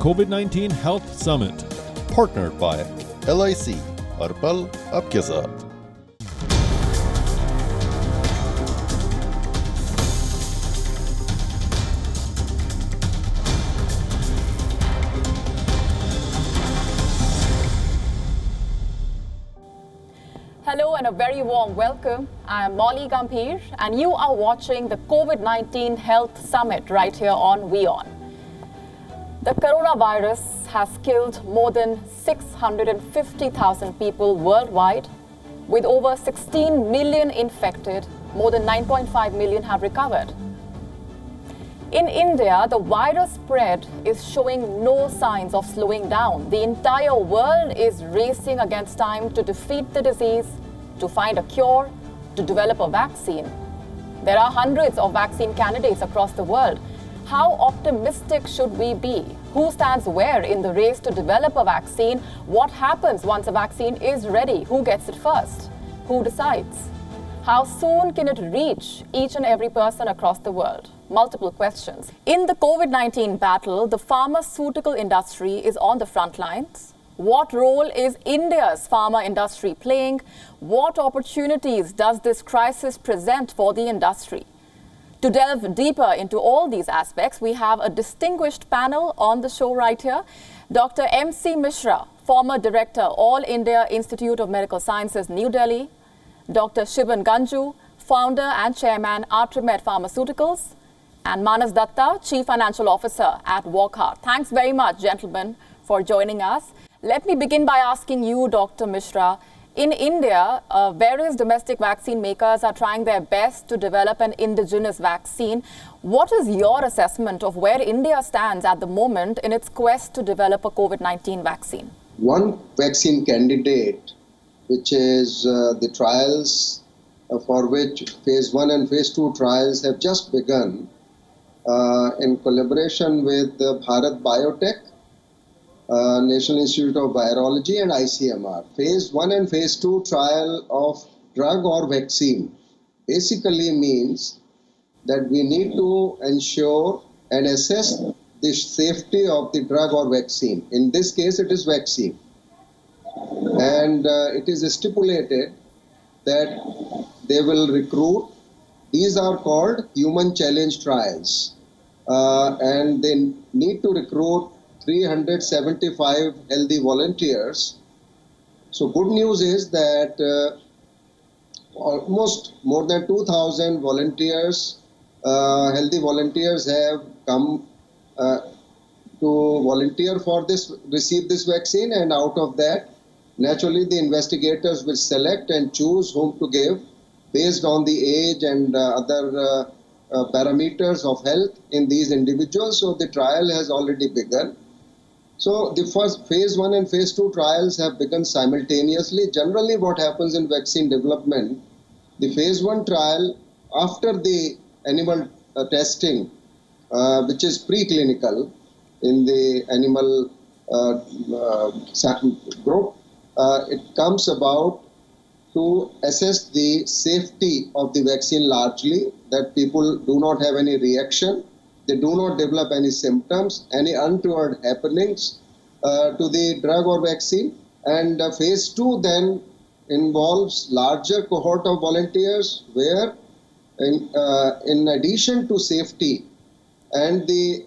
COVID-19 Health Summit, partnered by LIC और पल आपके साथ। Hello and a very warm welcome. I am Molly Gambhir and you are watching the COVID-19 Health Summit right here on WION. The coronavirus has killed more than 650,000 people worldwide with over 16 million infected, more than 9.5 million have recovered. In India, the virus spread is showing no signs of slowing down. The entire world is racing against time to defeat the disease, to find a cure, to develop a vaccine. There are hundreds of vaccine candidates across the world. How optimistic should we be? Who stands where in the race to develop a vaccine? What happens once a vaccine is ready? Who gets it first? Who decides? How soon can it reach each and every person across the world? Multiple questions. In the COVID-19 battle, the pharmaceutical industry is on the front lines. What role is India's pharma industry playing? What opportunities does this crisis present for the industry? To delve deeper into all these aspects, we have a distinguished panel on the show right here. Dr. M. C. Mishra, former director, All India Institute of Medical Sciences, New Delhi. Dr. Shiban Ganju, founder and chairman, Atrimed Pharmaceuticals, and Manas Datta, Chief Financial Officer at Wockhardt. Thanks very much, gentlemen, for joining us. Let me begin by asking you, Dr. Mishra. In India, various domestic vaccine makers are trying their best to develop an indigenous vaccine. What is your assessment of where India stands at the moment in its quest to develop a COVID-19 vaccine? One vaccine candidate, which is the trials for which phase 1 and phase 2 trials have just begun in collaboration with Bharat Biotech, National Institute of Virology and ICMR. Phase 1 and phase 2 trial of drug or vaccine basically means that we need to ensure and assess the safety of the drug or vaccine. In this case, it is vaccine. And it is stipulated that they will recruit. These are called human challenge trials. And they need to recruit 375 healthy volunteers. So good news is that almost more than 2,000 volunteers, healthy volunteers have come to volunteer for this, receive this vaccine, and out of that, naturally, the investigators will select and choose whom to give based on the age and other parameters of health in these individuals. So the trial has already begun. So the first phase 1 and phase 2 trials have begun simultaneously. Generally, what happens in vaccine development, the phase 1 trial after the animal testing, which is preclinical in the animal group, it comes about to assess the safety of the vaccine largely, that people do not have any reaction, they do not develop any symptoms, any untoward happenings to the drug or vaccine. And phase 2 then involves larger cohort of volunteers where in addition to safety and the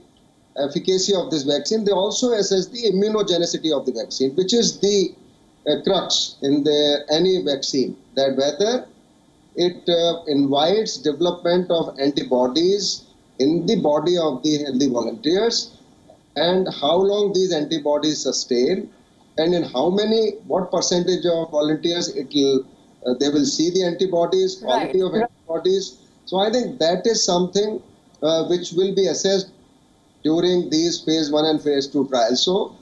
efficacy of this vaccine, they also assess the immunogenicity of the vaccine, which is the crux in any vaccine, that whether it invites development of antibodies in the body of the healthy volunteers, and how long these antibodies sustain, and in how many, what percentage of volunteers they will see the antibodies, quality of antibodies. So I think that is something which will be assessed during these phase 1 and phase 2 trials. So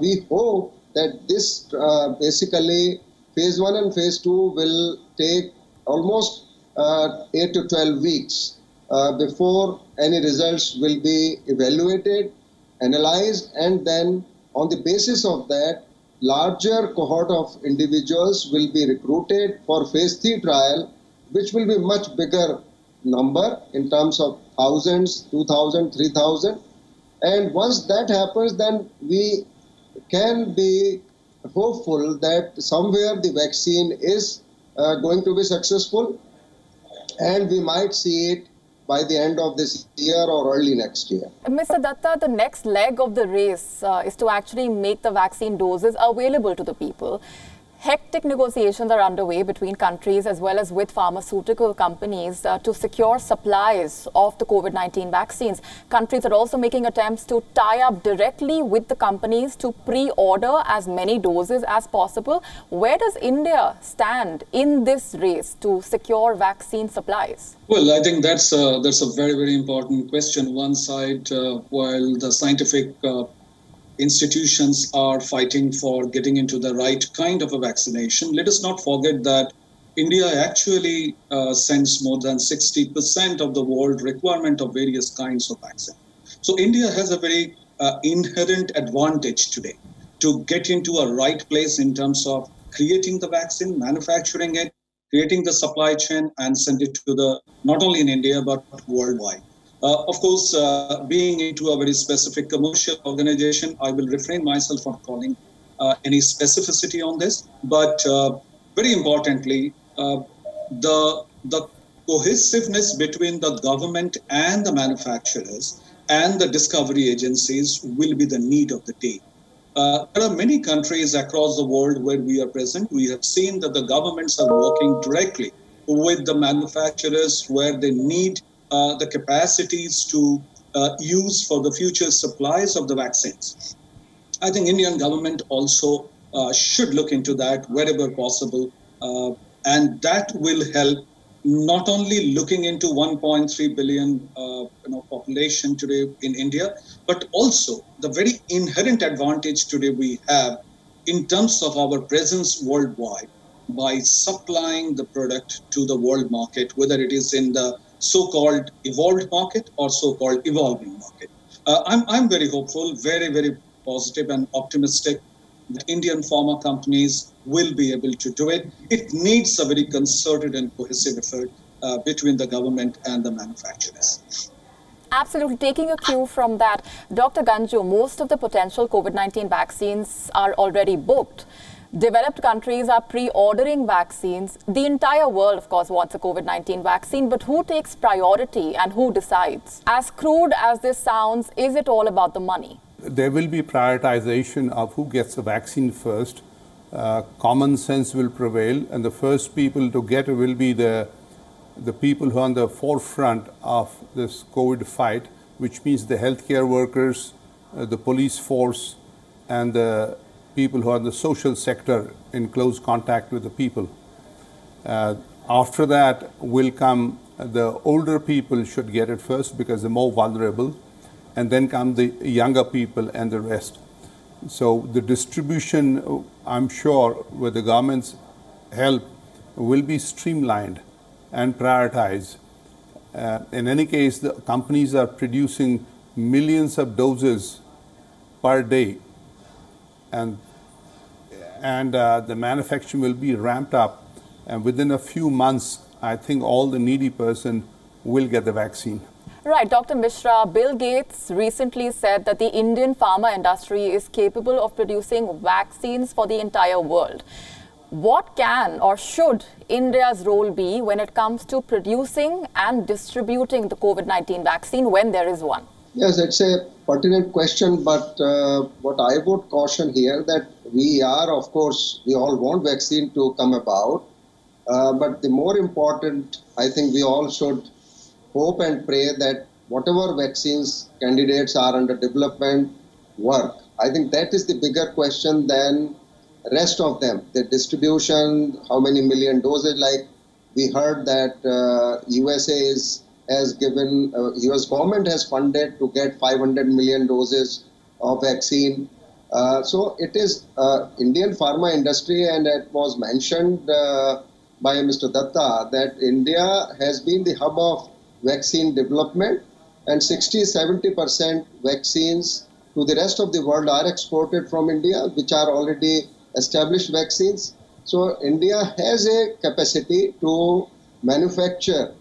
we hope that this basically phase 1 and phase 2 will take almost 8 to 12 weeks before any results will be evaluated, analyzed, and then on the basis of that, larger cohort of individuals will be recruited for phase 3 trial, which will be much bigger number in terms of thousands, 2,000, 3,000, And once that happens, then we can be hopeful that somewhere the vaccine is going to be successful, and we might see it by the end of this year or early next year. Mr. Datta, the next leg of the race is to actually make the vaccine doses available to the people. Hectic negotiations are underway between countries as well as with pharmaceutical companies to secure supplies of the COVID-19 vaccines. Countries are also making attempts to tie up directly with the companies to pre-order as many doses as possible. Where does India stand in this race to secure vaccine supplies? Well, I think that's a very, very important question. One side, while the scientific institutions are fighting for getting into the right kind of a vaccination, let us not forget that India actually sends more than 60% of the world requirement of various kinds of vaccine. So India has a very inherent advantage today to get into a right place in terms of creating the vaccine, manufacturing it, creating the supply chain, and send it to the, not only in India, but worldwide. Of course, being into a very specific commercial organization, I will refrain myself from calling any specificity on this. But very importantly, the cohesiveness between the government and the manufacturers and the discovery agencies will be the need of the day. There are many countries across the world where we are present. We have seen that the governments are working directly with the manufacturers where they need the capacities to use for the future supplies of the vaccines. I think Indian government also should look into that wherever possible. And that will help not only looking into 1.3 billion population today in India, but also the very inherent advantage today we have in terms of our presence worldwide by supplying the product to the world market, whether it is in the so-called evolved market or so-called evolving market. I'm very hopeful, very, very positive and optimistic that Indian pharma companies will be able to do it. It needs a very concerted and cohesive effort between the government and the manufacturers. Absolutely. Taking a cue from that, Dr. Ganju, most of the potential COVID-19 vaccines are already booked. Developed countries are pre-ordering vaccines. The entire world, of course, wants a COVID-19 vaccine, but who takes priority and who decides? As crude as this sounds, is it all about the money? There will be prioritization of who gets the vaccine first. Common sense will prevail, and the first people to get it will be the people who are on the forefront of this COVID fight, which means the healthcare workers, the police force, and the people who are in the social sector in close contact with the people. After that will come the older people should get it first because they're more vulnerable, and then come the younger people and the rest. So the distribution, I'm sure, with the government's help, will be streamlined and prioritized. In any case, the companies are producing millions of doses per day, and the manufacturing will be ramped up, and within a few months, I think all the needy person will get the vaccine. Right, Dr. Mishra, Bill Gates recently said that the Indian pharma industry is capable of producing vaccines for the entire world. What can or should India's role be when it comes to producing and distributing the COVID-19 vaccine when there is one? Yes, it's a pertinent question, but what I would caution here that we are, of course, we all want vaccine to come about, but the more important, I think we all should hope and pray that whatever vaccines candidates are under development work. I think that is the bigger question than rest of them. The distribution, how many million doses, like we heard that USA has given, US government has funded to get 500 million doses of vaccine. So it is Indian pharma industry, and it was mentioned by Mr. Datta that India has been the hub of vaccine development, and 60–70% vaccines to the rest of the world are exported from India, which are already established vaccines. So India has a capacity to manufacture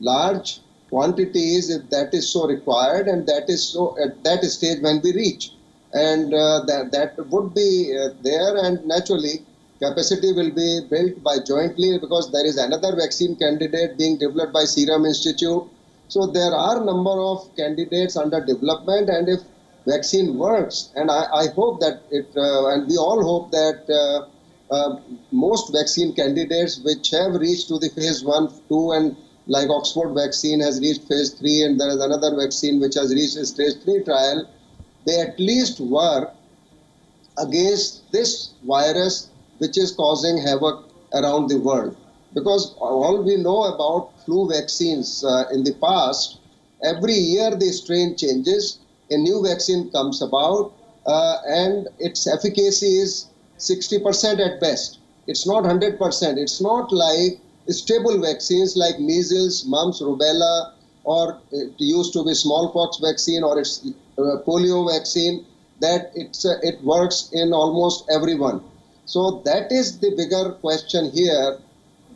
large quantities if that is so required, and that is so at that stage when we reach, and that would be there, and naturally capacity will be built by jointly, because there is another vaccine candidate being developed by Serum Institute. So there are a number of candidates under development, and if vaccine works, and I hope that it, and we all hope that most vaccine candidates which have reached to the phase 1, 2, and like Oxford vaccine has reached phase 3, and there is another vaccine which has reached stage 3 trial, they at least work against this virus which is causing havoc around the world. Because all we know about flu vaccines in the past, every year the strain changes, a new vaccine comes about, and its efficacy is 60% at best. It's not 100%. It's not like stable vaccines like measles, mumps, rubella, or it used to be smallpox vaccine, or it's polio vaccine, that it works in almost everyone. So that is the bigger question here.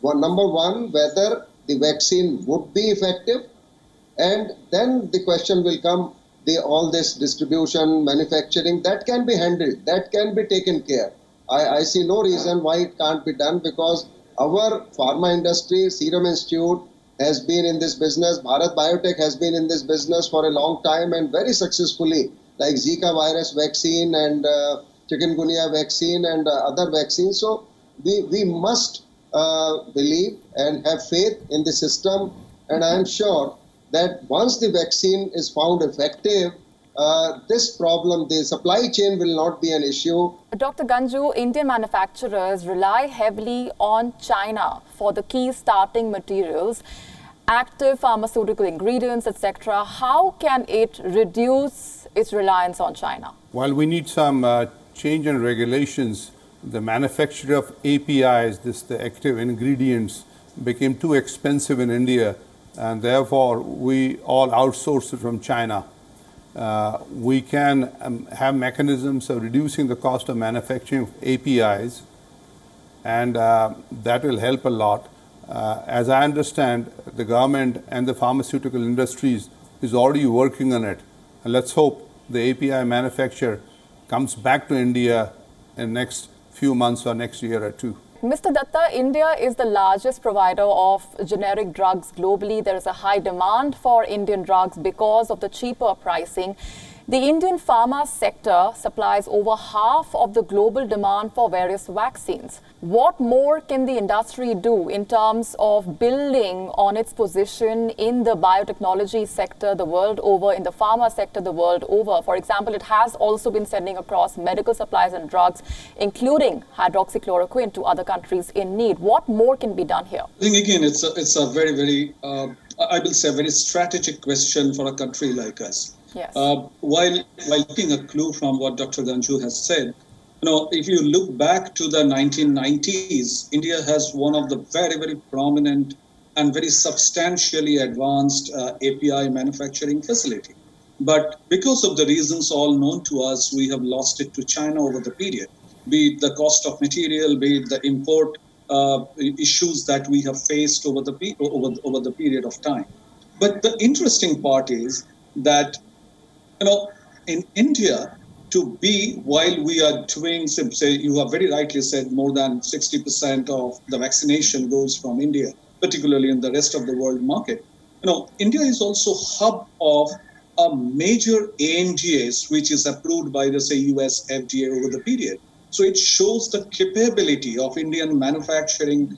Well, number one, whether the vaccine would be effective, and then the question will come, all this distribution, manufacturing, that can be handled, that can be taken care. I see no reason why it can't be done, because our pharma industry, Serum Institute, has been in this business. Bharat Biotech has been in this business for a long time and very successfully, like Zika virus vaccine and Chikungunya vaccine and other vaccines. So we must believe and have faith in the system, and I am sure that once the vaccine is found effective, this problem, the supply chain, will not be an issue. Dr. Ganju, Indian manufacturers rely heavily on China for the key starting materials, active pharmaceutical ingredients, etc. How can it reduce its reliance on China? Well, we need some change in regulations. The manufacture of APIs, the active ingredients, became too expensive in India, and therefore we all outsource it from China. We can have mechanisms of reducing the cost of manufacturing of APIs, and that will help a lot. As I understand, the government and the pharmaceutical industries is already working on it. And let's hope the API manufacture comes back to India in next few months or next year or two. Mr. Datta, India is the largest provider of generic drugs globally. There is a high demand for Indian drugs because of the cheaper pricing. The Indian pharma sector supplies over half of the global demand for various vaccines. What more can the industry do in terms of building on its position in the biotechnology sector the world over, in the pharma sector the world over? For example, it has also been sending across medical supplies and drugs, including hydroxychloroquine, to other countries in need. What more can be done here? I think, again, it's a very, very, I will say, a very strategic question for a country like us. Yes. While taking a clue from what Dr. Ganju has said, you know, if you look back to the 1990s, India has one of the very, very prominent and very substantially advanced API manufacturing facility. But because of the reasons all known to us, we have lost it to China over the period, be it the cost of material, be it the import issues that we have faced over the period of time. But the interesting part is that, you know, in India, to be, while we are doing, say, you have very rightly said, more than 60% of the vaccination goes from India, particularly in the rest of the world market. You know, India is also hub of a major AMGAs, which is approved by the, say, US FDA over the period. So it shows the capability of Indian manufacturing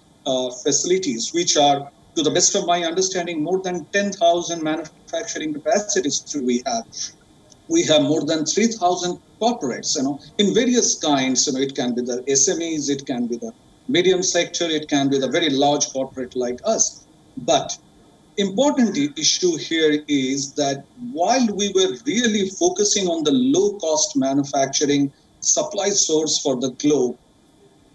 facilities, which are, to the best of my understanding, more than 10,000 manufacturing capacities we have. We have more than 3,000 corporates, you know, in various kinds. You know, it can be the SMEs, it can be the medium sector, it can be the very large corporate like us. But important issue here is that while we were really focusing on the low-cost manufacturing supply source for the globe,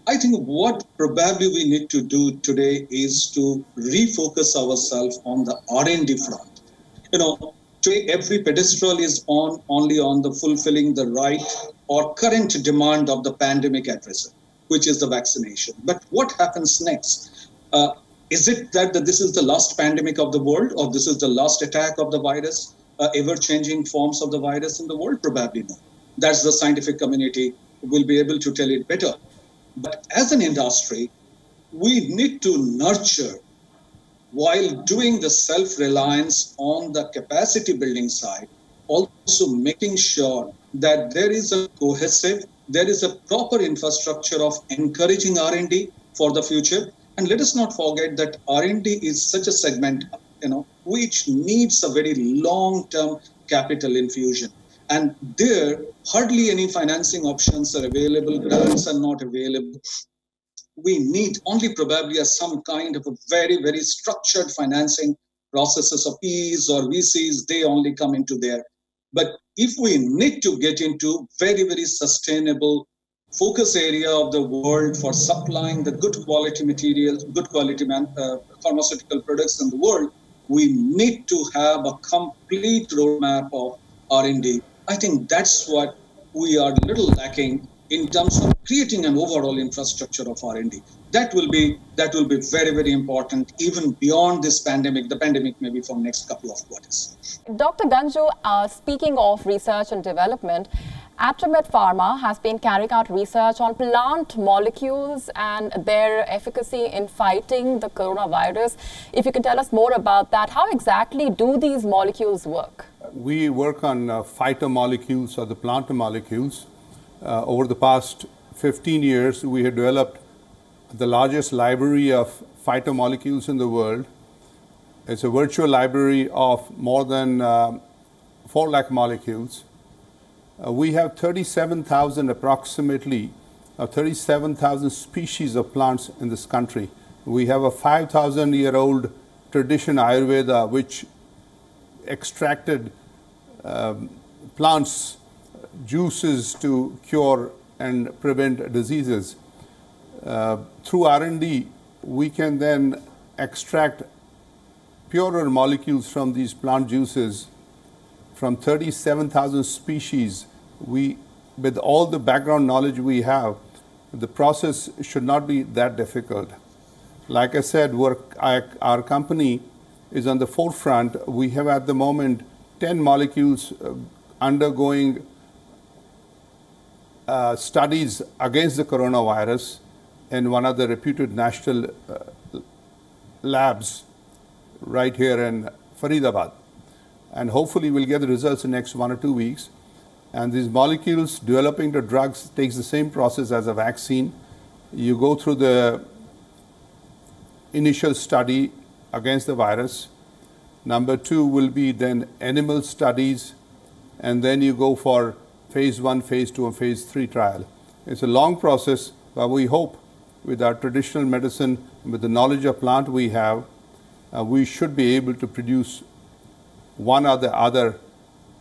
I think what probably we need to do today is to refocus ourselves on the R&D front. You know, today every pedestal is only on the fulfilling the right or current demand of the pandemic address, which is the vaccination. But what happens next? Is it that this is the last pandemic of the world, or this is the last attack of the virus, ever-changing forms of the virus in the world? Probably not. That's the scientific community will be able to tell it better. But as an industry, we need to nurture, while doing the self-reliance on the capacity building side, also making sure that there is a cohesive, there is a proper infrastructure of encouraging R&D for the future. And let us not forget that R&D is such a segment, which needs a very long-term capital infusion. And there, hardly any financing options are available, grants are not available. We need only probably some kind of a very, very structured financing processes of PEs or VCs, they only come into there. But if we need to get into very, very sustainable focus area of the world for supplying the good quality materials, good quality pharmaceutical products in the world, we need to have a complete roadmap of R&D. I think that's what we are a little lacking in terms of creating an overall infrastructure of R&D. That will be very, very important even beyond this pandemic. The pandemic may be for next couple of quarters. Dr. Ganju, speaking of research and development, Atrimed Pharma has been carrying out research on plant molecules and their efficacy in fighting the coronavirus. If you can tell us more about that, how exactly do these molecules work? We work on phytomolecules or the plant molecules. Over the past 15 years, we have developed the largest library of phytomolecules in the world. It's a virtual library of more than 4 lakh molecules. We have 37,000 species of plants in this country. We have a 5,000-year-old tradition Ayurveda, which extracted plants' juices to cure and prevent diseases. Through R&D, we can then extract purer molecules from these plant juices from 37,000 species. We, with all the background knowledge we have, the process should not be that difficult. Like I said, our company is on the forefront. We have at the moment 10 molecules undergoing studies against the coronavirus in one of the reputed national labs right here in Faridabad. And hopefully we'll get the results in the next 1 or 2 weeks. And these molecules, developing the drugs, takes the same process as a vaccine. You go through the initial study against the virus. Number 2 will be then animal studies. And then you go for phase 1, phase 2, and phase 3 trial. It's a long process, but we hope with our traditional medicine, with the knowledge of plant we have, we should be able to produce one or the other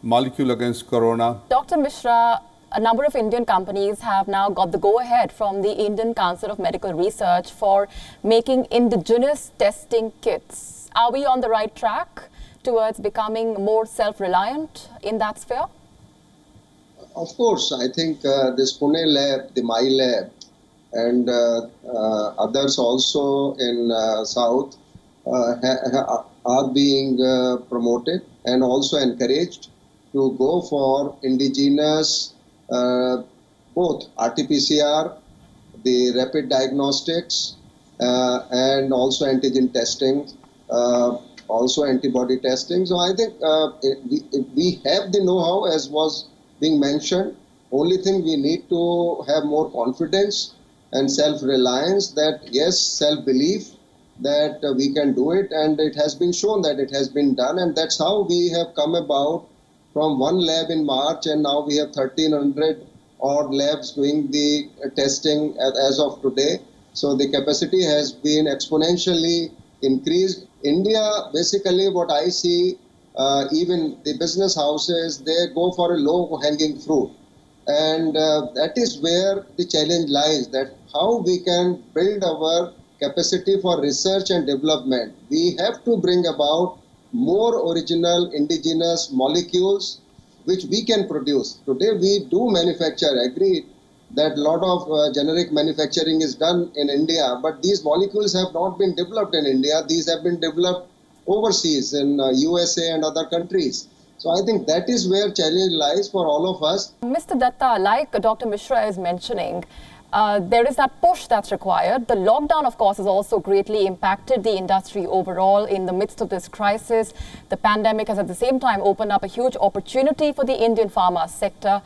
molecule against corona. Dr. Mishra, a number of Indian companies have now got the go-ahead from the Indian Council of Medical Research for making indigenous testing kits. Are we on the right track towards becoming more self-reliant in that sphere? Of course, I think this Pune lab, the My lab, and others also in South are being promoted and also encouraged to go for indigenous both RT-PCR, the rapid diagnostics, and also antigen testing, also antibody testing. So I think we have the know-how, as was being mentioned. Only thing we need to have more confidence and self-reliance, that yes, self-belief, that we can do it, and it has been shown that it has been done, and that's how we have come about from 1 lab in March, and now we have 1,300 odd labs doing the testing as of today. So the capacity has been exponentially increased. India, basically what I see, even the business houses, they go for a low-hanging fruit, and that is where the challenge lies, that how we can build our capacity for research and development. We have to bring about more original indigenous molecules which we can produce. Today we do manufacture, agreed, that a lot of generic manufacturing is done in India, but these molecules have not been developed in India. These have been developed overseas in USA and other countries. So I think that is where challenge lies for all of us. Mr. Datta, like Dr. Mishra is mentioning, there is that push that's required. The lockdown, of course, has also greatly impacted the industry overall in the midst of this crisis. The pandemic has at the same time opened up a huge opportunity for the Indian pharma sector.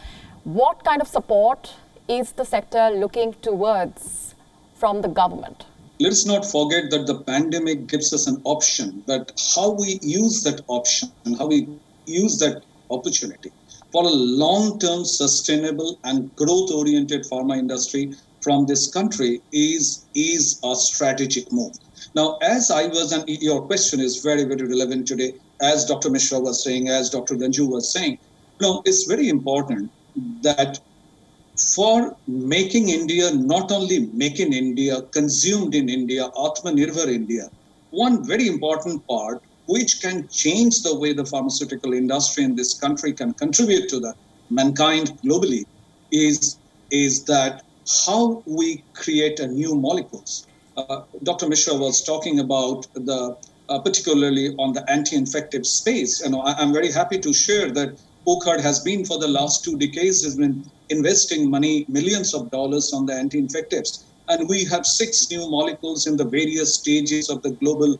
What kind of support is the sector looking towards from the government? Let's not forget that the pandemic gives us an option, but how we use that option and how we use that opportunity for a long-term sustainable and growth-oriented pharma industry from this country is a strategic move. Now, as I was, and your question is very, very relevant today, as Dr. Mishra was saying, as Dr. Ganju was saying, you know, it's very important that for making India, not only make in India, consumed in India, Atmanirbhar India, one very important part which can change the way the pharmaceutical industry in this country can contribute to the mankind globally is that how we create a new molecules. Dr. Mishra was talking about the, particularly on the anti-infective space. You know, I'm very happy to share that Wockhardt has been for the last 2 decades has been investing money, millions of dollars on the anti-infectives. And we have 6 new molecules in the various stages of the global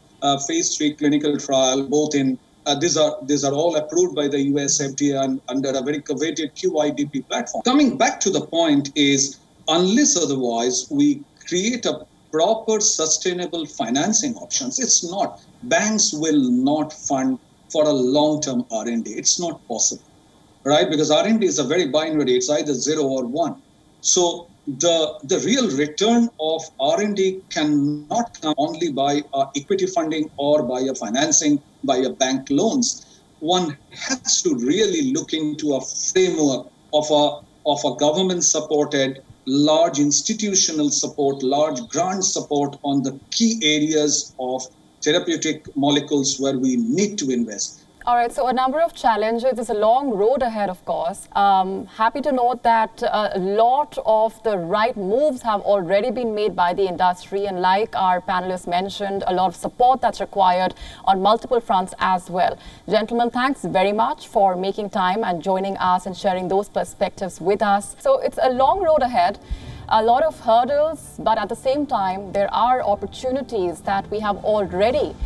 phase 3 clinical trial, both in, these are all approved by the US FDA and under a very coveted QIDP platform. Coming back to the point is, unless otherwise, we create a proper sustainable financing options. It's not, banks will not fund for a long-term R&D. It's not possible, right? Because R&D is a very binary, it's either 0 or 1. So the real return of R&D cannot come only by equity funding or by a financing, by a bank loans. One has to really look into a framework of a government-supported, large institutional support, large grant support on the key areas of therapeutic molecules where we need to invest. All right, so a number of challenges. There's a long road ahead, of course. Happy to note that a lot of the right moves have already been made by the industry, and like our panelists mentioned, a lot of support that's required on multiple fronts as well. Gentlemen, thanks very much for making time and joining us and sharing those perspectives with us. So it's a long road ahead. A lot of hurdles, but at the same time, there are opportunities that we have already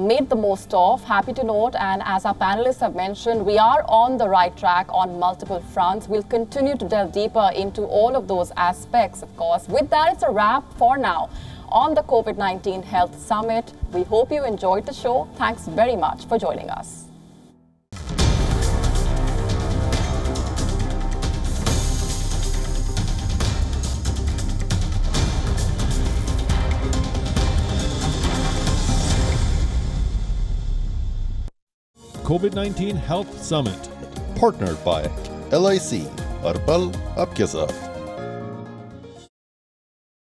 made the most of. Happy to note, and as our panelists have mentioned, we are on the right track on multiple fronts. We'll continue to delve deeper into all of those aspects, of course. With that, it's a wrap for now on the COVID-19 Health Summit. We hope you enjoyed the show. Thanks very much for joining us. COVID-19 Health Summit, partnered by LIC, Arbal, Abkeza.